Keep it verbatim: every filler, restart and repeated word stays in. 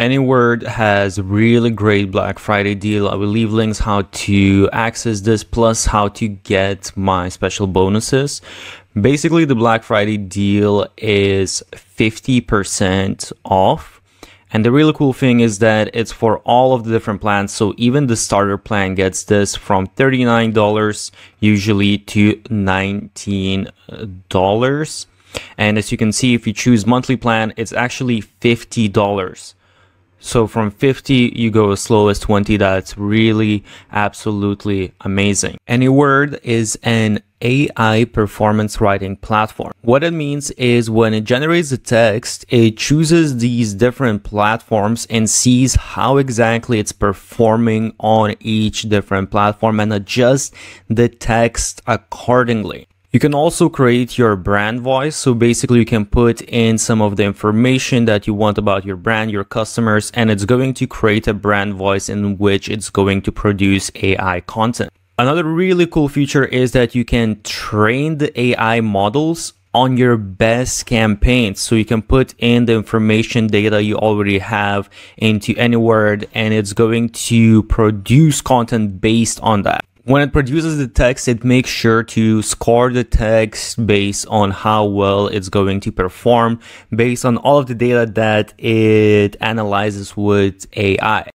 Anyword has a really great Black Friday deal. I will leave links how to access this, plus how to get my special bonuses. Basically, the Black Friday deal is fifty percent off. And the really cool thing is that it's for all of the different plans. So even the starter plan gets this from thirty-nine dollars usually to nineteen dollars. And as you can see, if you choose monthly plan, it's actually fifty dollars. So from fifty, you go as low as twenty. That's really absolutely amazing. Anyword is an A I performance writing platform. What it means is when it generates the text, it chooses these different platforms and sees how exactly it's performing on each different platform and adjusts the text accordingly. You can also create your brand voice. So basically you can put in some of the information that you want about your brand, your customers, and it's going to create a brand voice in which it's going to produce A I content. Another really cool feature is that you can train the A I models on your best campaigns. So you can put in the information data you already have into Anyword, and it's going to produce content based on that. When it produces the text, it makes sure to score the text based on how well it's going to perform based on all of the data that it analyzes with A I.